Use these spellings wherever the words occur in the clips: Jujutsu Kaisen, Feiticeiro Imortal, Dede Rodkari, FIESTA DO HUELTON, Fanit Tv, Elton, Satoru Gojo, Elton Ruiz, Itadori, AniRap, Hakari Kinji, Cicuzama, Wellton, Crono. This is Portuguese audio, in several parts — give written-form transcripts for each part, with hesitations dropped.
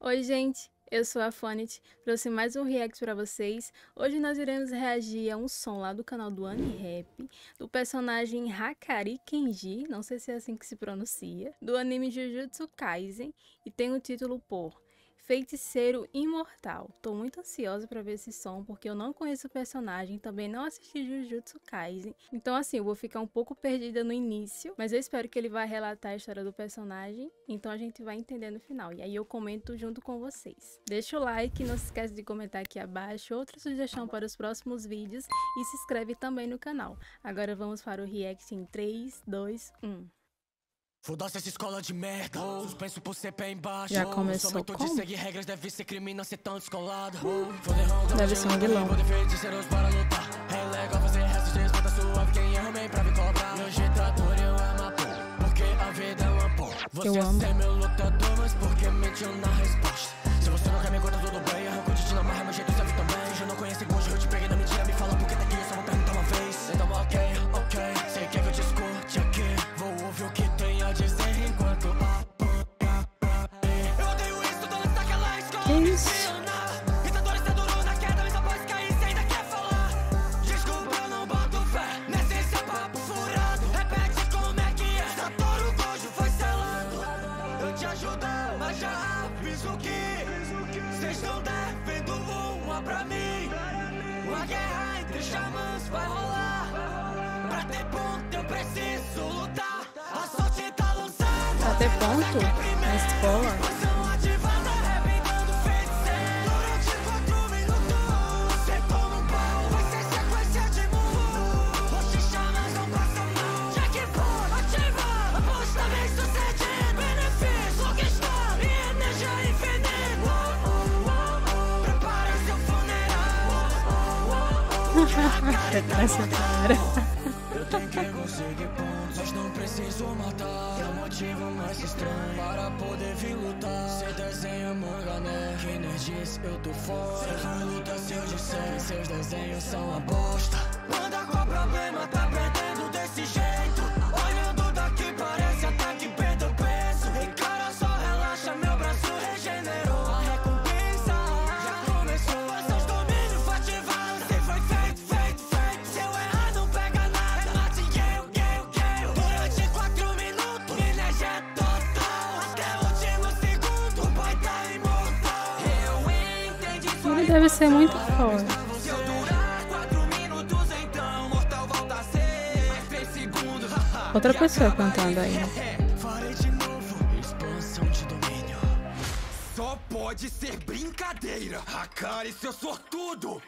Oi gente, eu sou a Fanit, trouxe mais um react pra vocês. Hoje nós iremos reagir a um som lá do canal do AniRap, do personagem Hakari Kinji, não sei se é assim que se pronuncia, do anime Jujutsu Kaisen, e tem o título por Feiticeiro Imortal. Tô muito ansiosa pra ver esse som, porque eu não conheço o personagem, também não assisti Jujutsu Kaisen. Então assim, eu vou ficar um pouco perdida no início, mas eu espero que ele vá relatar a história do personagem, então a gente vai entender no final. E aí eu comento junto com vocês. Deixa o like, não se esquece de comentar aqui abaixo outra sugestão para os próximos vídeos e se inscreve também no canal. Agora vamos para o react em 3, 2, 1... Foda-se essa escola de merda, suspenso por ser pé embaixo. Já começou como? Deve ser criminoso, ser tão descolado. Deve ser um vilão. Eu amo. Se você não quer me contar tudo bem, arranco de dinamarra, meu jeito serve também. Se eu não conheço gosto, eu te peguei na mentira, me fala porque daqui eu só vou perguntar uma vez. Então ok, você quer que eu te escute aqui? Vou ouvir o que tem a dizer enquanto eu odeio isso, tô nessa daquela escola. Itadori se adorou na queda, mas após cair você ainda quer falar. Desculpa, não boto fé nesse seu papo furado. Repete como é que é, Satoru Gojo foi selado. Eu te ajudo, mas já aviso que vocês estão devendo uma pra mim. Uma guerra entre xamãs vai rolar. Pra ter ponto eu preciso lutar. A sorte tá lançada. Pra ter ponto? Na escola? Explosão ativada, arrebentando o feiticeiro. Durante 4 minutos você toma um pau, vai ser sequência de murro. Os xamãs não passam mal. Já que for, ativa. Aposta bem sucedido. Benefício, conquistar e energia infinita. Prepara seu funeral. Tem que conseguir pontos, não preciso matar. É o motivo mais estranho para poder vir lutar. Cê desenha manga, né? Quem não diz, eu tô fora. Cê vai lutar se eu disser, seus desenhos são uma bosta. Manda qual problema, tá perdendo desse jeito. Olhando daqui parece até que perdeu peso. E cara, só relaxa, meu braço regenerou. A recompensa já começou. Seus domínios foi ativado. Cê foi feito. Se eu errar, não pega nada. Ele deve ser muito forte. Se eu durar 4 minutos, então mortal volta a ser mais 3 segundos. Outra pessoa cantando aí. Farei de novo, expansão de domínio. Só pode ser brincadeira. Hakari, seu sortudo.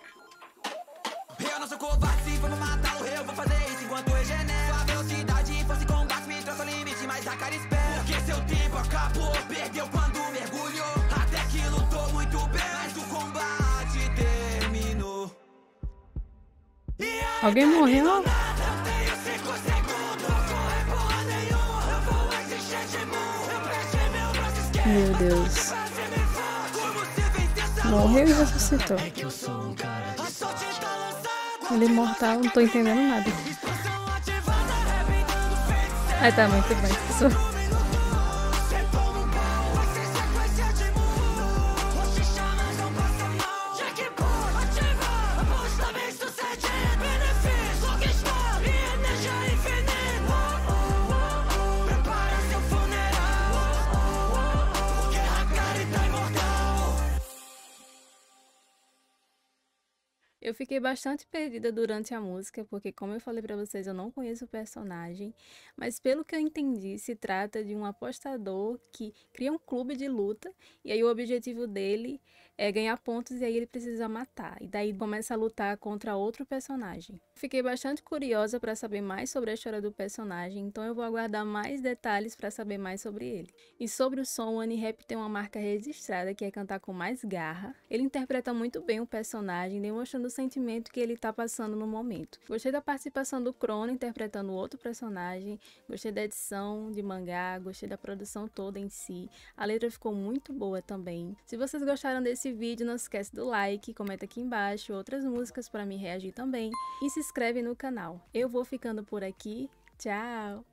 Eu não sou covarde, vamos matá-lo, eu vou fazer isso enquanto eu genero. A velocidade fosse com gás, me traçou limite, mas Hakari espera. Porque seu tempo acabou, perdeu quando mergulhou. Até que lutou muito bem, mas o combate terminou. Alguém morreu? Meu Deus. Morreu e ressuscitou. Ele é imortal, não tô entendendo nada. Ai, tá muito bem, pessoal. Eu fiquei bastante perdida durante a música, porque como eu falei pra vocês, eu não conheço o personagem, mas pelo que eu entendi, se trata de um apostador que cria um clube de luta, e aí o objetivo dele é ganhar pontos, e aí ele precisa matar, e daí começa a lutar contra outro personagem. Fiquei bastante curiosa pra saber mais sobre a história do personagem, então eu vou aguardar mais detalhes pra saber mais sobre ele. E sobre o som, o AniRap tem uma marca registrada, que é cantar com mais garra. Ele interpreta muito bem o personagem, demonstrando o sentimento que ele tá passando no momento. Gostei da participação do Crono interpretando outro personagem, gostei da edição de mangá, gostei da produção toda em si, a letra ficou muito boa também. Se vocês gostaram desse vídeo, não se esquece do like, comenta aqui embaixo outras músicas para me reagir também e se inscreve no canal. Eu vou ficando por aqui, tchau!